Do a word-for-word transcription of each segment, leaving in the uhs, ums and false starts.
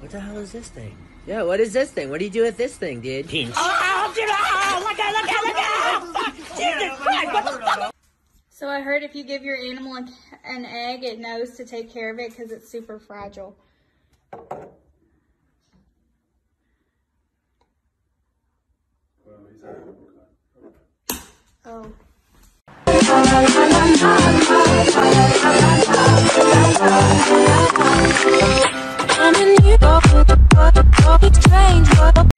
What the hell is this thing? Yeah, what is this thing? What do you do with this thing, dude? Pinch. Oh, dude, oh, look out, look out, look out! Fuck! Jesus Christ, what the fuck? So I heard if you give your animal an egg, it knows to take care of it because it's super fragile. Oh. I'm in you, it's strange, but oh,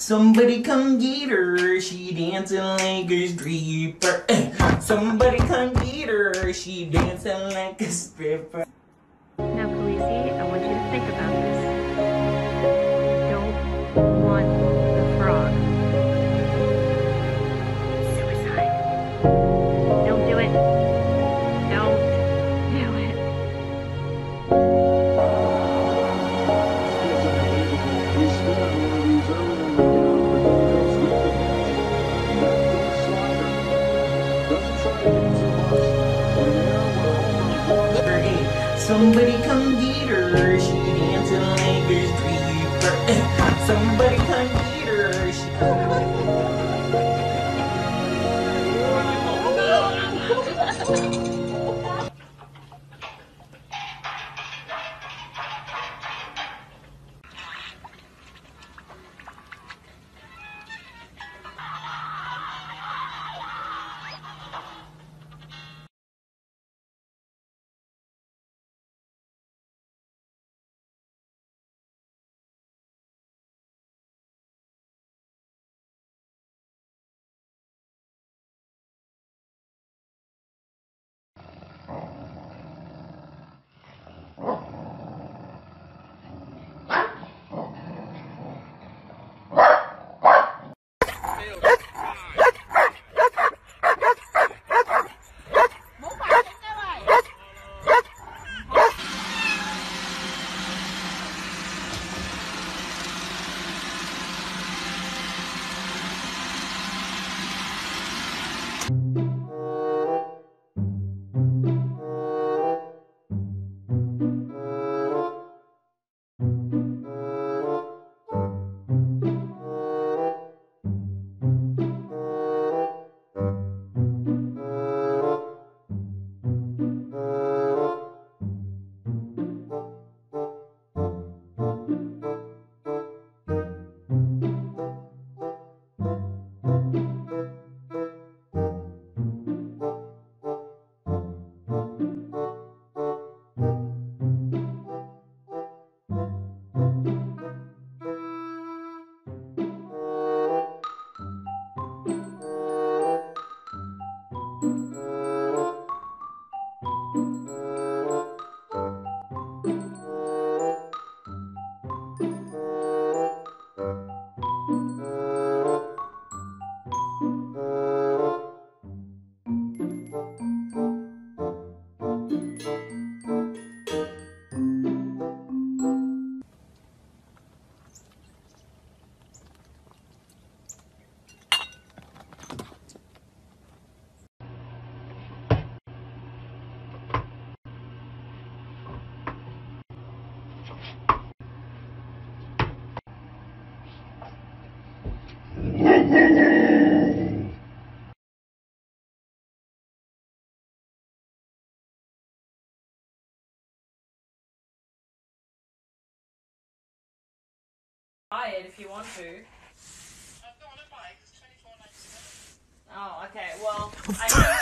Somebody come get her, she dancing like a stripper. Somebody come get her, she dancing like a stripper. Now, Khaleesi, I want you to think about this. You don't want the frog. Suicide. Don't do it. Don't do it. Somebody come get her, she dancing like a stripper. Somebody come get her, she... Buy it if you want to. I've got one to buy because twenty-four ninety-seven. Oh, okay. Well, I.